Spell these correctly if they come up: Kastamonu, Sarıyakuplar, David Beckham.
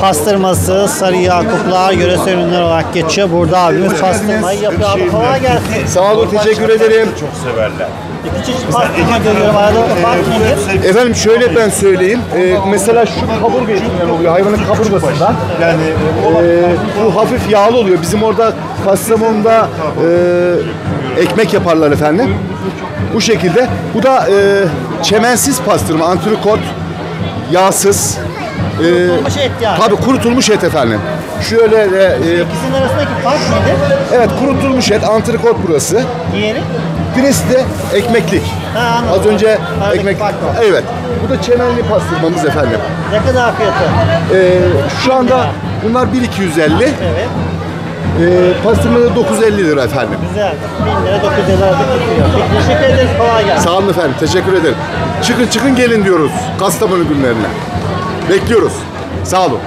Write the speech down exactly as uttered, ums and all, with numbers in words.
Pastırması, sarı yakuplar, yöresel ürünler olarak geçiyor. Burada abimiz pastırmayı yapıyor. Abi kolay gelsin. Sağ olun, teşekkür ederim. Çok severler. İki çeşit pastırma görüyorum. Arada fark nedir? Efendim şöyle ben söyleyeyim. Ee, mesela şu kaburga etinden oluyor. Hayvanın kaburgasından. Yani e, bu hafif yağlı oluyor. Bizim orada Kastamonu'da e, ekmek yaparlar efendim. Bu şekilde. Bu da e, çemensiz pastırma, antrikot, yağsız. Kurutulmuş et yani. Tabii kurutulmuş et efendim. Şöyle de... E, İkisinin arasındaki fark nedir? Evet, kurutulmuş et, antrikot burası. Diğeri? Birisi de ekmeklik. Ha, az önce ekmek. Evet. Bu da çemenli pastırmamız efendim. Ne kadar fiyatı? Ee, şu anda bunlar bin iki yüz elli. Evet. Ee, pastırmada dokuz yüz elli lira efendim. Güzel. bin lira dokuz yüz elli lira tutuyor. Teşekkür ederiz. Kolay gelsin. Sağ olun efendim. Teşekkür ederim. Çıkın çıkın gelin diyoruz Kastamonu günlerine. Bekliyoruz. Sağ olun.